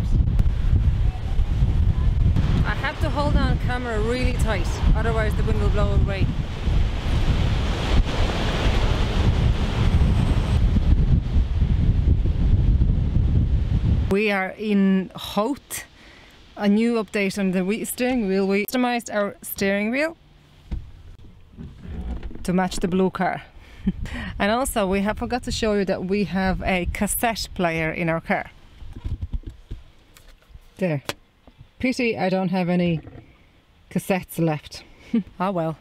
apart. I have to hold on camera really tight, otherwise the wind will blow it away. We are in Howth. A new update on the steering wheel. We customized our steering wheel to match the blue car. And also we have forgot to show you that we have a cassette player in our car. There. Pity I don't have any cassettes left. Ah well.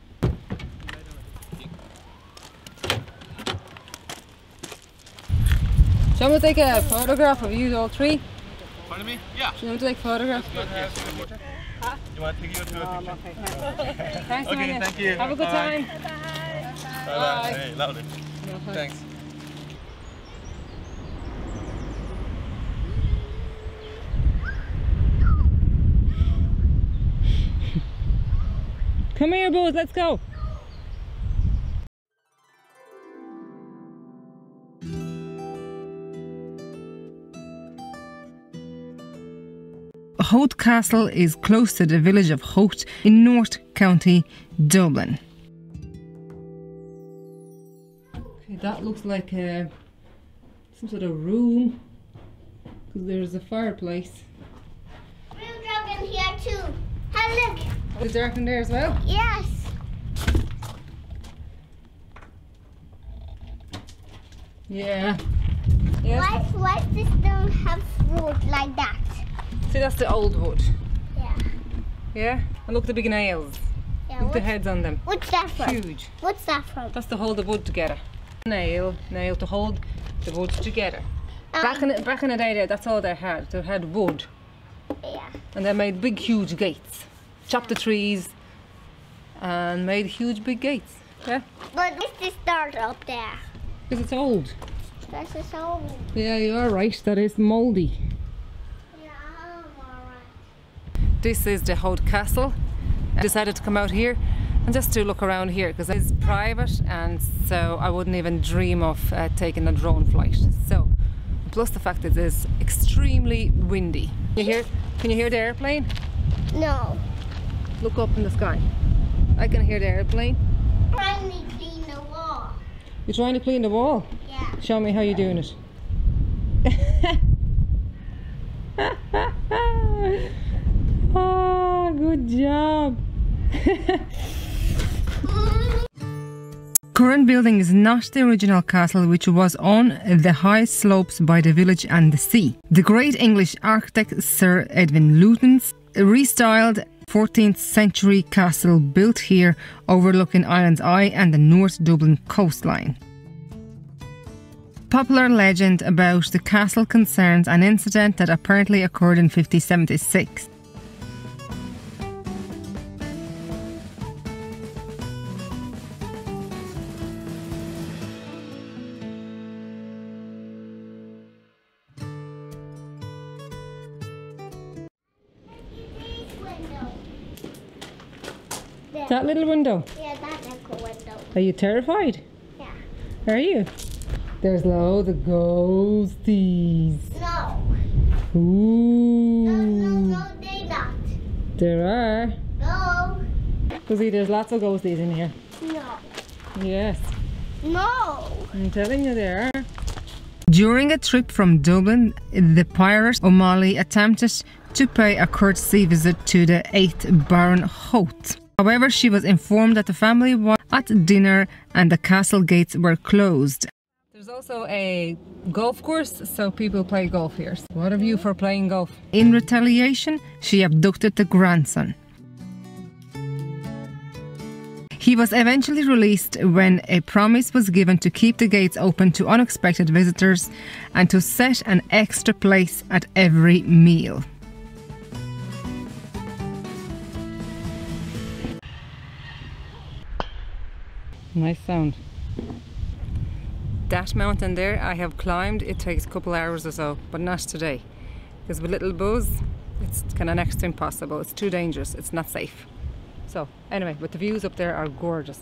So I'm going to take a photograph of you all three. Pardon me? Yeah. Do you want to take a photograph? Huh? You want to take your picture? No, okay. Thanks, okay, Manya. Thank you. Have a good time. Bye. Hey, lovely. No, thanks. Come here, boys. Let's go. Haute Castle is close to the village of Haute in North County, Dublin. Okay, that looks like some sort of room, because there's a fireplace. Real dark in here too. Have a look. Is it dark in there as well? Yes. Yeah. Yes. Why does this don't have wood like that? See, that's the old wood. Yeah. Yeah? And look at the big nails. Yeah, look at the heads on them. What's that from? Huge. What's that from? That's to hold the wood together. Nail to hold the wood together. Back in the day there, that's all they had. They had wood. Yeah. And they made big huge gates. Chopped the trees and made huge big gates. Yeah? But this is dirt up there. Because it's old. This is old. Yeah, you are right. That is mouldy. This is the Haute Castle. I decided to come out here and just to look around here because it's private, and so I wouldn't even dream of taking a drone flight. So, plus the fact that it is extremely windy. Can you hear the airplane? No. Look up in the sky. I can hear the airplane. I'm trying to clean the wall. You're trying to clean the wall? Yeah. Show me how you're doing it. Oh, good job! Current building is not the original castle, which was on the high slopes by the village and the sea. The great English architect Sir Edwin Luton restyled 14th century castle built here overlooking Ireland's Eye and the North Dublin coastline. Popular legend about the castle concerns an incident that apparently occurred in 1576. That little window? Yeah, that little window. Are you terrified? Yeah. Are you? There's loads of ghosties. No. Ooh. No, they're not. There are. No. You see, there's lots of ghosties in here. No. Yes. No. I'm telling you there are. During a trip from Dublin, the pirate O'Malley attempted to pay a courtesy visit to the 8th Baron Holt. However, she was informed that the family was at dinner and the castle gates were closed. There's also a golf course, so people play golf here. What a view for playing golf. In retaliation, she abducted the grandson. He was eventually released when a promise was given to keep the gates open to unexpected visitors and to set an extra place at every meal. Nice sound. That mountain there I have climbed. It takes a couple hours or so, but not today. Because with little Buzz, it's kind of next to impossible. It's too dangerous. It's not safe. So anyway, but the views up there are gorgeous.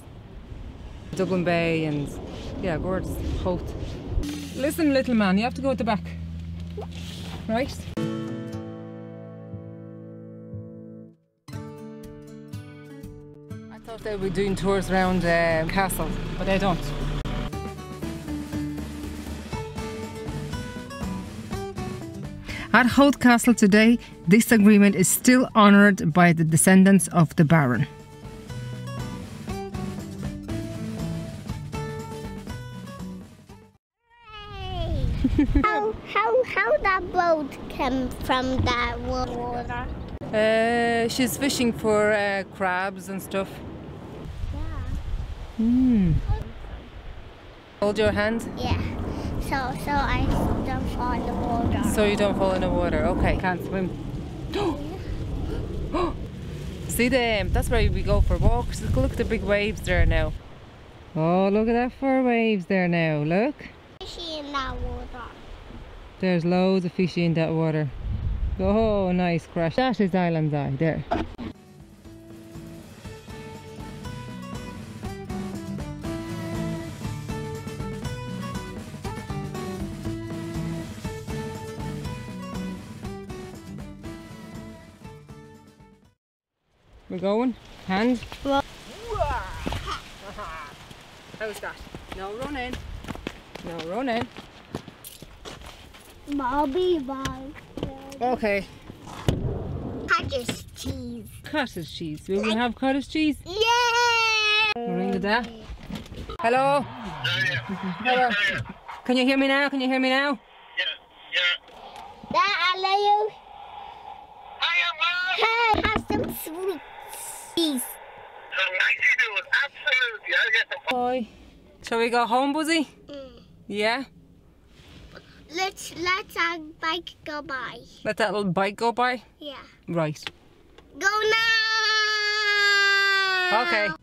Dublin Bay and yeah, gorgeous. Hoth. Listen, little man, you have to go at the back. Right? thought they were doing tours around the castle, but they don't. At Holt Castle today, this agreement is still honoured by the descendants of the Baron. How that boat came from that water? She's fishing for crabs and stuff. Yeah. Mm. Hold your hand? Yeah. So I don't fall in the water. So you don't fall in the water, okay. Can't swim. Yeah. See them? That's where we go for walks. Look at the big waves there now. Oh, look at that fur waves there now, look. Fishy in that water. There's loads of fishy in that water. Oh, nice crash. That is Ireland's Eye there. We're going. Hand. How's that? No running. No running. Bobby, bye. Okay. Cottage cheese. Cottage cheese. Will we have cottage cheese? Yeah! Ring the dad. Hello? Hello. Can you hear me now? Can you hear me now? Yeah, yeah. Dad, I love you. Hiya, Mom! Hey, have some sweet cheese. So nice you do it. Absolutely. I'll get the boy. Shall we go home, Buzzy? Mm. Yeah? Let our bike go by. Let that little bike go by? Yeah. Right. Go now! Okay.